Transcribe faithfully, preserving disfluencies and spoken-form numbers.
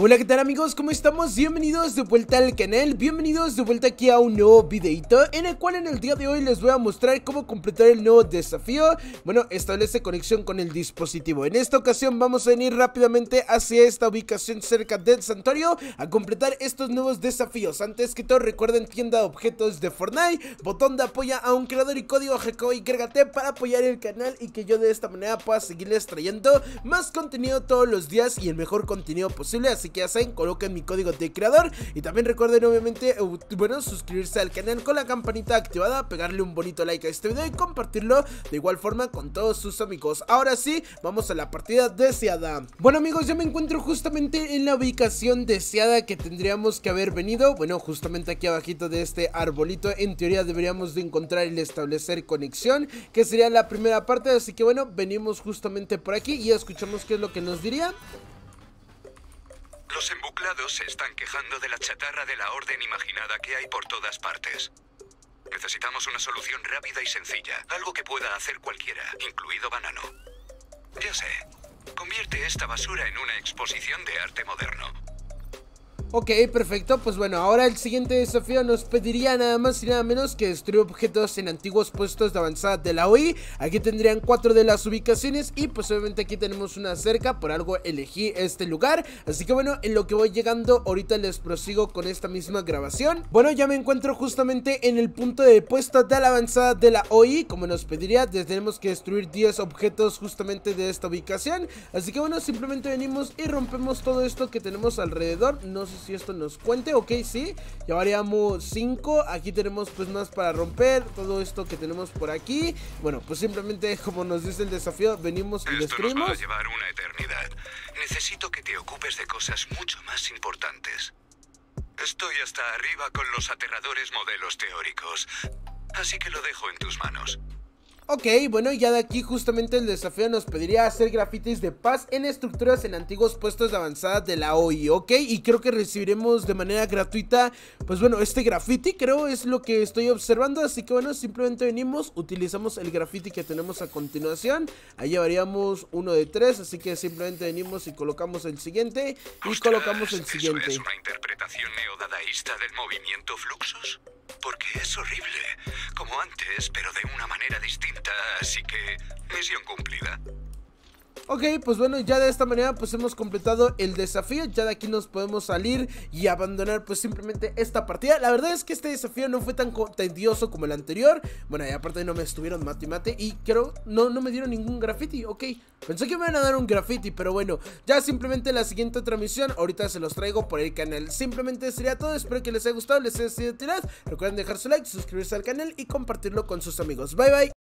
Hola, ¿qué tal amigos? ¿Cómo estamos? Bienvenidos de vuelta al canal, bienvenidos de vuelta aquí a un nuevo videito en el cual en el día de hoy les voy a mostrar cómo completar el nuevo desafío. Bueno, establece conexión con el dispositivo. En esta ocasión vamos a venir rápidamente hacia esta ubicación cerca del santuario a completar estos nuevos desafíos. Antes que todo, recuerden tienda de objetos de Fortnite, botón de apoya a un creador y código Jacobo y Grégate para apoyar el canal y que yo de esta manera pueda seguirles trayendo más contenido todos los días y el mejor contenido posible. Así que ya saben, coloquen mi código de creador. Y también recuerden obviamente, bueno, suscribirse al canal con la campanita activada, pegarle un bonito like a este video y compartirlo de igual forma con todos sus amigos. Ahora sí, vamos a la partida deseada. Bueno amigos, yo me encuentro justamente en la ubicación deseada que tendríamos que haber venido. Bueno, justamente aquí abajito de este arbolito, en teoría deberíamos de encontrar el establecer conexión, que sería la primera parte. Así que bueno, venimos justamente por aquí y escuchamos qué es lo que nos diría. Los embuclados se están quejando de la chatarra de la orden imaginada que hay por todas partes. Necesitamos una solución rápida y sencilla, algo que pueda hacer cualquiera, incluido Banano. Ya sé, convierte esta basura en una exposición de arte moderno. Ok, perfecto, pues bueno, ahora el siguiente desafío nos pediría nada más y nada menos que destruir objetos en antiguos puestos de avanzada de la O I. Aquí tendrían cuatro de las ubicaciones y pues obviamente aquí tenemos una cerca, por algo elegí este lugar. Así que bueno, en lo que voy llegando, ahorita les prosigo con esta misma grabación. Bueno, ya me encuentro justamente en el punto de puesto de la avanzada de la O I. Como nos pediría, tenemos que destruir diez objetos justamente de esta ubicación. Así que bueno, simplemente venimos y rompemos todo esto que tenemos alrededor. No sé si esto nos cuente, ok, sí, llevaríamos cinco, aquí tenemos pues más para romper, todo esto que tenemos por aquí. Bueno, pues simplemente como nos dice el desafío, venimos y destruimos. Esto nos va a llevar una eternidad. Necesito que te ocupes de cosas mucho más importantes. Estoy hasta arriba con los aterradores modelos teóricos, así que lo dejo en tus manos. Ok, bueno, ya de aquí justamente el desafío nos pediría hacer grafitis de paz en estructuras en antiguos puestos de avanzada de la O I, ok, y creo que recibiremos de manera gratuita, pues bueno, este graffiti creo es lo que estoy observando. Así que bueno, simplemente venimos, utilizamos el graffiti que tenemos a continuación. Ahí llevaríamos uno de tres, así que simplemente venimos y colocamos el siguiente. Y Ostras, colocamos el siguiente. ¿Eso es una interpretación neodadaísta del movimiento Fluxus? Porque es horrible, como antes, pero de una manera distinta, así que misión cumplida. Ok, pues bueno, ya de esta manera pues hemos completado el desafío. Ya de aquí nos podemos salir y abandonar pues simplemente esta partida. La verdad es que este desafío no fue tan tedioso como el anterior. Bueno, y aparte no me estuvieron mate y mate y creo, no, no me dieron ningún graffiti, ok. Pensé que me iban a dar un graffiti, pero bueno, ya simplemente la siguiente transmisión, ahorita se los traigo por el canal. Simplemente sería todo, espero que les haya gustado, les haya sido de utilidad. Recuerden dejar su like, suscribirse al canal y compartirlo con sus amigos. Bye bye.